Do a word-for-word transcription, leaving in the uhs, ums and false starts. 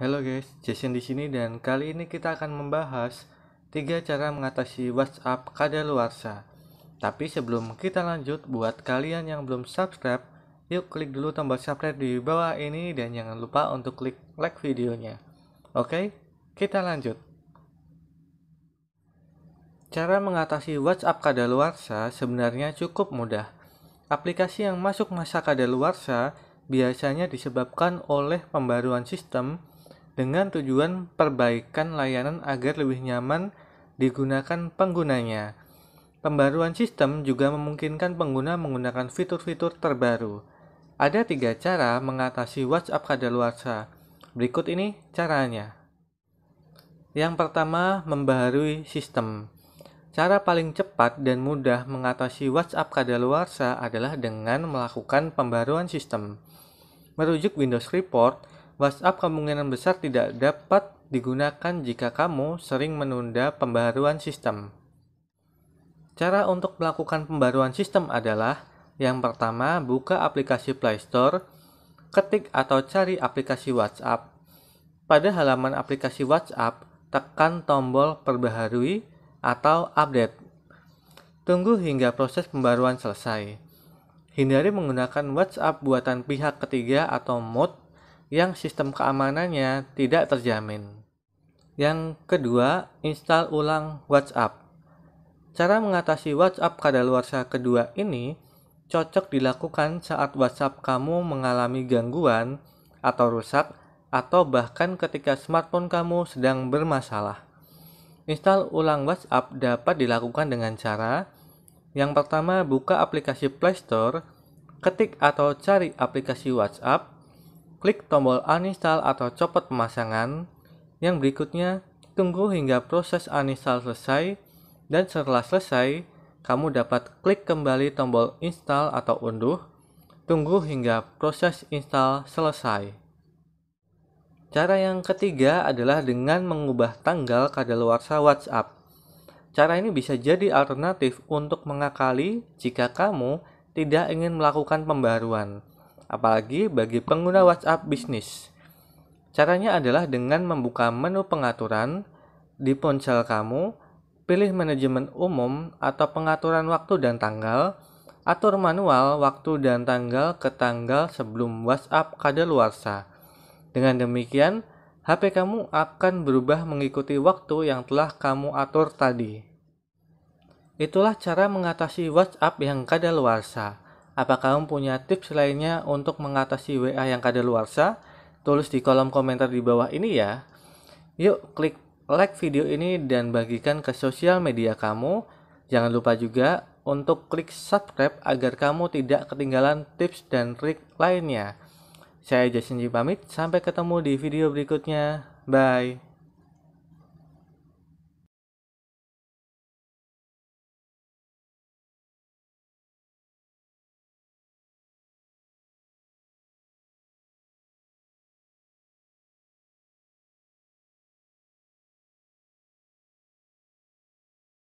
Halo guys, Jason di sini dan kali ini kita akan membahas tiga cara mengatasi WhatsApp kadaluarsa. Tapi sebelum kita lanjut, buat kalian yang belum subscribe, yuk klik dulu tombol subscribe di bawah ini dan jangan lupa untuk klik like videonya. Oke, kita lanjut. Cara mengatasi WhatsApp kadaluarsa sebenarnya cukup mudah. Aplikasi yang masuk masa kadaluarsa biasanya disebabkan oleh pembaruan sistem dengan tujuan perbaikan layanan agar lebih nyaman digunakan penggunanya. Pembaruan sistem juga memungkinkan pengguna menggunakan fitur-fitur terbaru. Ada tiga cara mengatasi WhatsApp kadaluarsa. Berikut ini caranya. Yang pertama, membaharui sistem. Cara paling cepat dan mudah mengatasi WhatsApp kadaluarsa adalah dengan melakukan pembaruan sistem. Merujuk Windows Report, WhatsApp kemungkinan besar tidak dapat digunakan jika kamu sering menunda pembaruan sistem. Cara untuk melakukan pembaruan sistem adalah, yang pertama, buka aplikasi Play Store, ketik atau cari aplikasi WhatsApp. Pada halaman aplikasi WhatsApp, tekan tombol perbaharui atau update. Tunggu hingga proses pembaruan selesai. Hindari menggunakan WhatsApp buatan pihak ketiga atau mod yang sistem keamanannya tidak terjamin. Yang kedua, install ulang WhatsApp. Cara mengatasi WhatsApp kadaluarsa kedua ini cocok dilakukan saat WhatsApp kamu mengalami gangguan atau rusak atau bahkan ketika smartphone kamu sedang bermasalah. Install ulang WhatsApp dapat dilakukan dengan cara, yang pertama, buka aplikasi Play Store, ketik atau cari aplikasi WhatsApp, klik tombol uninstall atau copot pemasangan. Yang berikutnya, tunggu hingga proses uninstall selesai, dan setelah selesai, kamu dapat klik kembali tombol install atau unduh. Tunggu hingga proses install selesai. Cara yang ketiga adalah dengan mengubah tanggal kadaluarsa WhatsApp. Cara ini bisa jadi alternatif untuk mengakali jika kamu tidak ingin melakukan pembaruan, apalagi bagi pengguna WhatsApp bisnis. Caranya adalah dengan membuka menu pengaturan di ponsel kamu, pilih manajemen umum atau pengaturan waktu dan tanggal, atur manual waktu dan tanggal ke tanggal sebelum WhatsApp kadaluarsa. Dengan demikian, H P kamu akan berubah mengikuti waktu yang telah kamu atur tadi. Itulah cara mengatasi WhatsApp yang kadaluarsa. Apa kamu punya tips lainnya untuk mengatasi W A yang kadaluarsa? Tulis di kolom komentar di bawah ini ya. Yuk klik like video ini dan bagikan ke sosial media kamu. Jangan lupa juga untuk klik subscribe agar kamu tidak ketinggalan tips dan trik lainnya. Saya Jason pamit, sampai ketemu di video berikutnya. Bye.